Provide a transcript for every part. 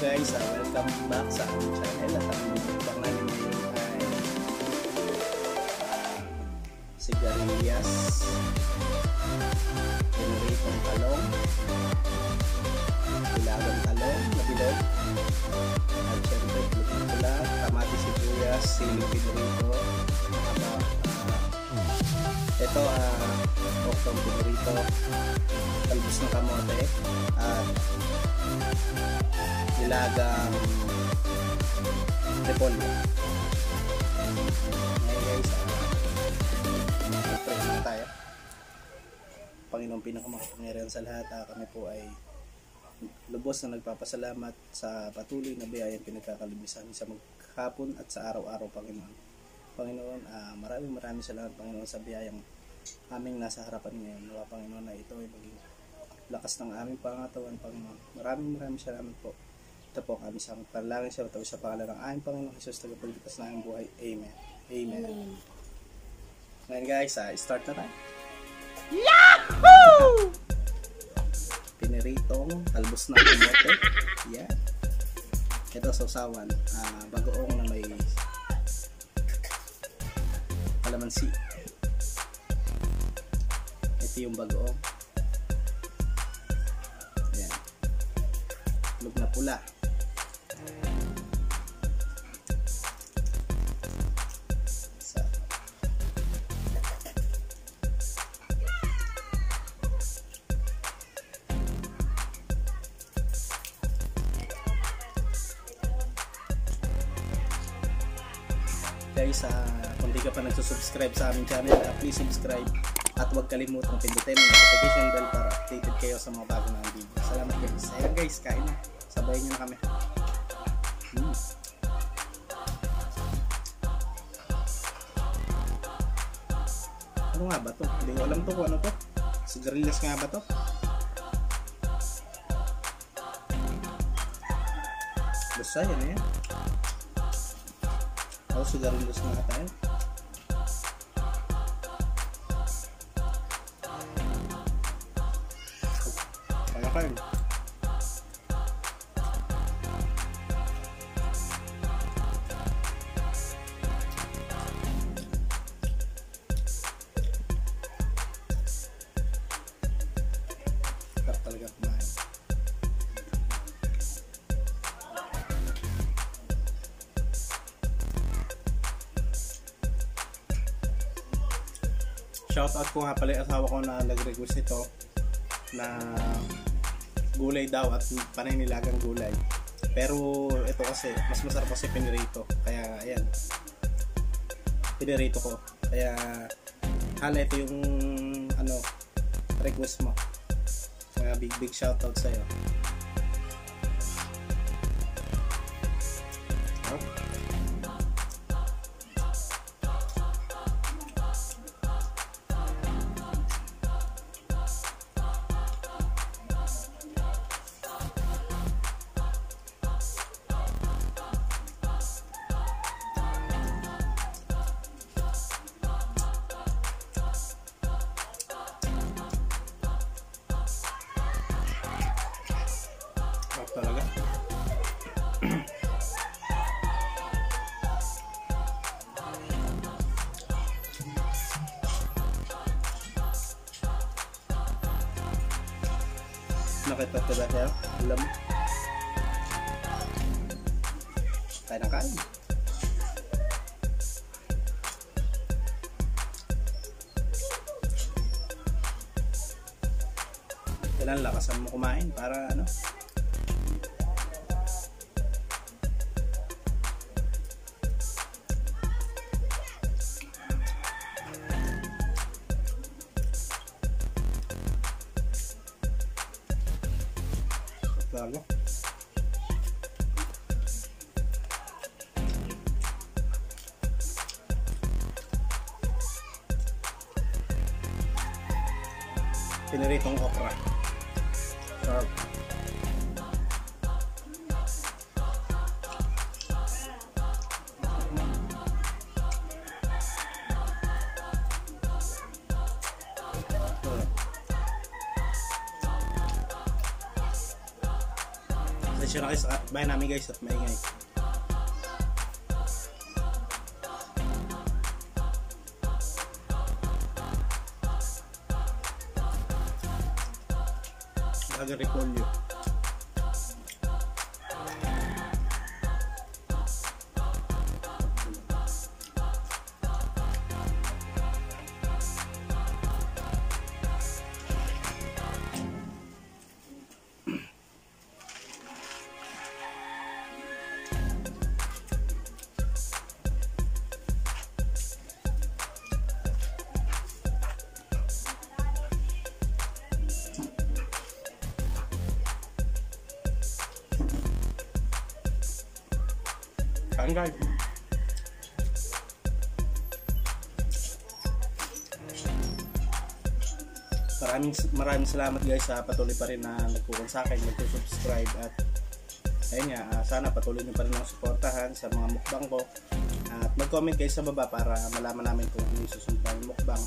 guys, welcome back sa aking channel at ang mukbang namin ngayon ay sigarilyas, pinritong talong, hilagang talong, mabilog, at syempre pinritong pula, kamati, sibuyas, siling pinrito, ito oktong pinrito, talbos ng kamote, at hilagang repolyo. Ngayon guys, mag-press na tayo. Panginoong pinakamakapangyarihan sa lahat, kami po ay lubos na nagpapasalamat sa patuloy na biyayang pinagkakalubis sa maghapon at sa araw-araw, Panginoon. Panginoon, maraming salamat, Panginoon, sa biyayang aming nasa harapan ngayon. Nawa, Panginoon, na ito ay maging lakas ng aming pangatawan, Panginoon. Maraming salamat po. Ito po ang aming sa panalangin siya, matawag sa pangalan ng aming Panginoon Jesus, tagapagligtas na aming buhay. Amen. Amen. Ngayon guys, start na tayo. Yahoo! Piniritong talbos na kamote. Yan. Ito sausawan. Bagoong na may kalamansi. Ito yung bagoong. Lug na pula. Isa. Guys, kung di ka pa nagsusubscribe sa aming channel, please subscribe at huwag kalimutang pindutin ang notification bell para updated kayo sa mga bago na video. Salamat guys. Ayan guys, kain na. Sabay nyo na kami. Ano nga ba to? Hindi ko alam to kung ano to. Sigarilyas nga ba to? Basta yan eh. O, sigarilyas nga tayo. Kaya kayo. Shoutout ko nga pala yung asawa ko na nag-request ito na gulay daw at panay nilagang gulay, pero ito kasi mas masarap kasi pinirito, kaya ayan pinirito ko, kaya hala ito yung ano request mo, kaya big shoutout sa'yo. Talaga. Nakita ko ba siya? Ulam. Tayo na kain. Kailan lakasan mo kumain para ano? Lalo. Piniritong okra. Sarap. Pasensya na kayo sa katbay namin guys at maingay. Nag-recolyo. Guys, maraming salamat guys sa patuloy pa rin na nagkukuha sa akin, nagsusubscribe at ayun nga, sana patuloy nyo pa rin ang suportahan sa mga mukbang ko at mag-comment guys sa baba para malaman namin kung ano yung susunod na mukbang,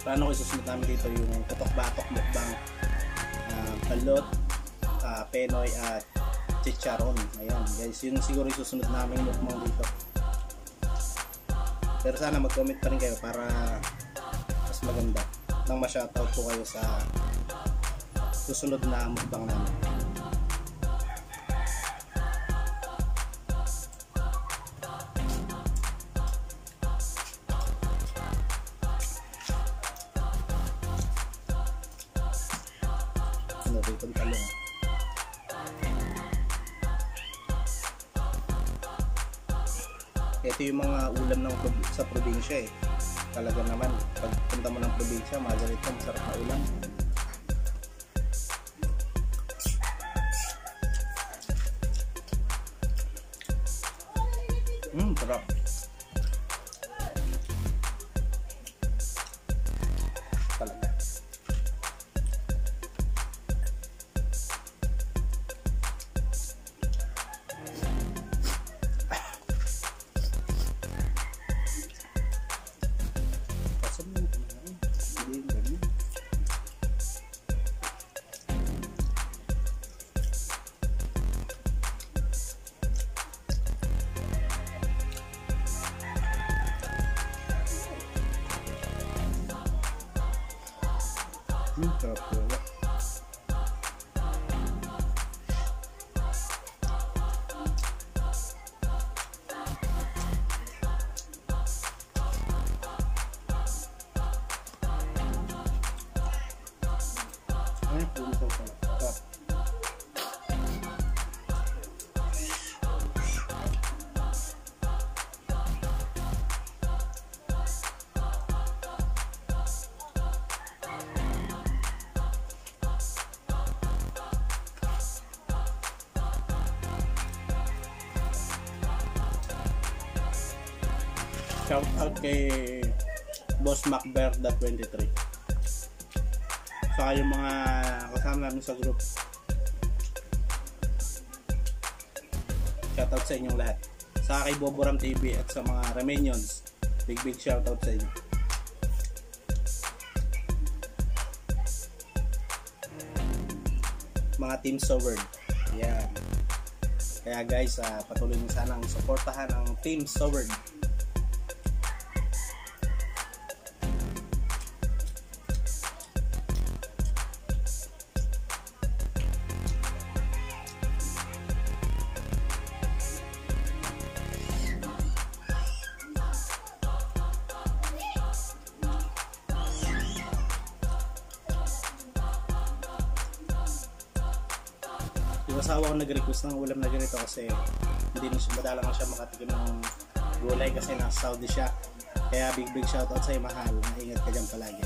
paano ko susunod namin dito yung katok-batok mukbang, balot, penoy at chicharon. Ayan guys, yun siguro yung susunod namin mukbang dito, pero sana mag comment pa rin kayo para mas maganda nang ma-shoutout po kayo sa susunod na mukbang namin. Ano dito ang talong? Ito yung mga ulam ng sa probinsya eh. Talaga naman, pag punta mo ng probinsya, magalit ka, masarap na ulam. Sarap. Talaga. Sarap talaga. Ay, puto ko. Sarap. Shout out kay Boss McVerda 23. Saka yung mga kasama namin sa group. Shout out sa inyong lahat. Saka kay Boburam TV at sa mga Remenions. Big shout out sa inyo. Mga Team Sovereign. Yeah. Kaya guys, patuloy nyo sana ang suportahan ang Team Sovereign. Asawa ko nag-request ng ulam na ganito kasi hindi na madalang siya makatigil ng gulay kasi nasa Saudi siya. Kaya big shoutout sa'yo mahal, maingat ka dyan palagi.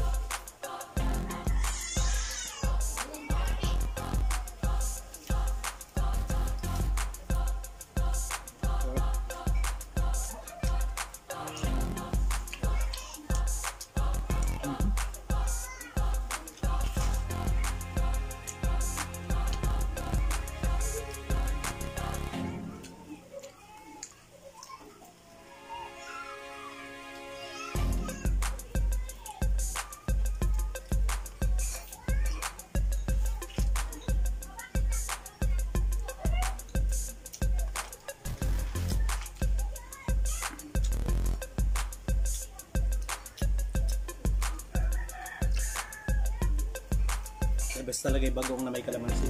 best talaga yung bagong na may kalamansi.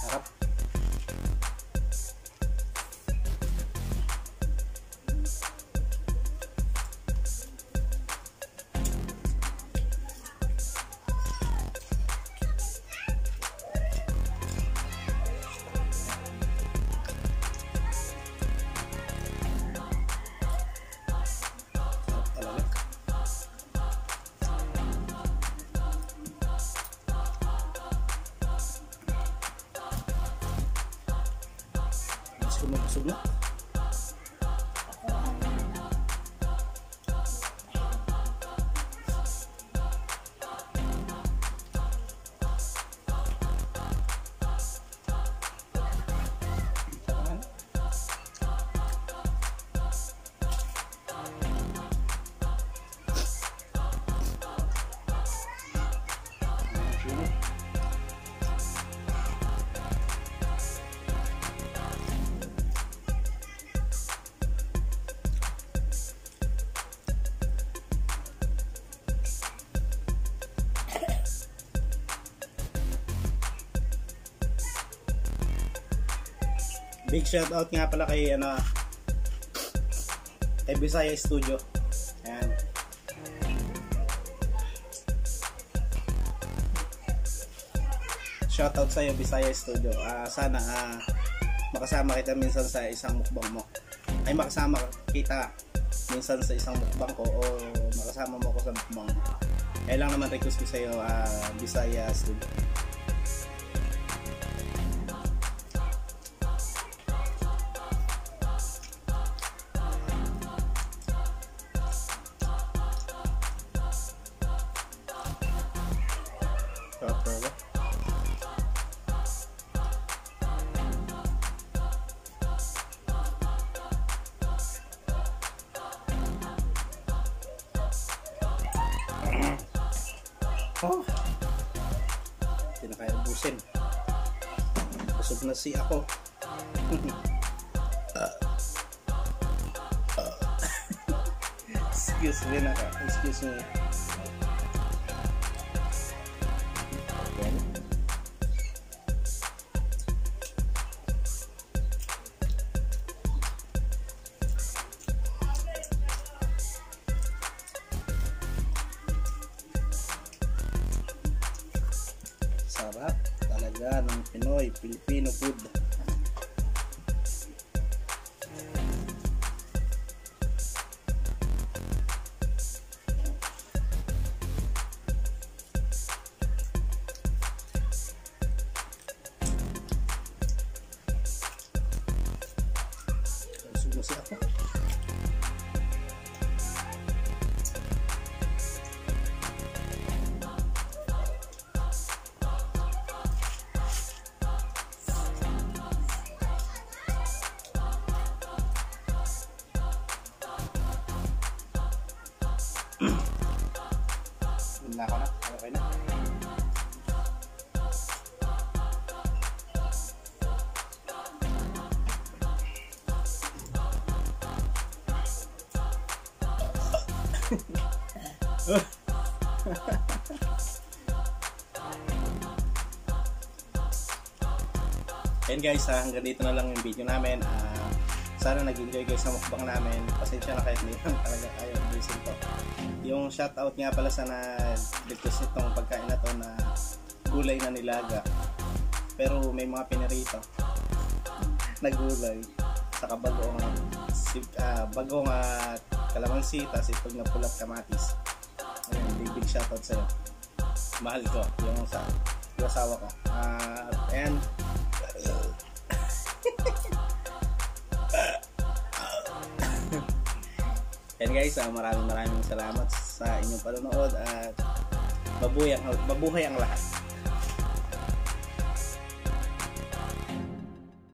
Sarap. Magbusog na. Big shout out nga pala kay kay Bisaya Studio. Ayan. Shout out sa iyo Bisaya Studio. Sana makasama kita minsan sa isang mukbang mo. Ay makasama kita minsan sa isang mukbang ko o makasama mo ako sa mukbang mo. Kailangan naman request ko sa iyo Bisaya Studio. Oh. Hindi na kaya ubusin. Busog na si ako. Excuse me na ka. Excuse me. Sarap talaga ng Pinoy, Filipino food. Subusin ako. Na ako na, okay na. Ayan guys, hanggang dito na lang yung video namin. Sana nag-enjoy guys sa mukbang namin. Pasensya na kahit mayroon talaga tayo blisin to. Yung shoutout nga pala sa nag-request nitong pagkain na to na gulay na nilaga. Pero may mga pinarito na gulay. Saka bagong kalamansi, tas itog na pulat kamatis. Ayan, big shoutout sa'yo. Mahal ko, yung sa asawa ko. And and guys, maraming salamat sa inyong panonood at mabuhay ang lahat.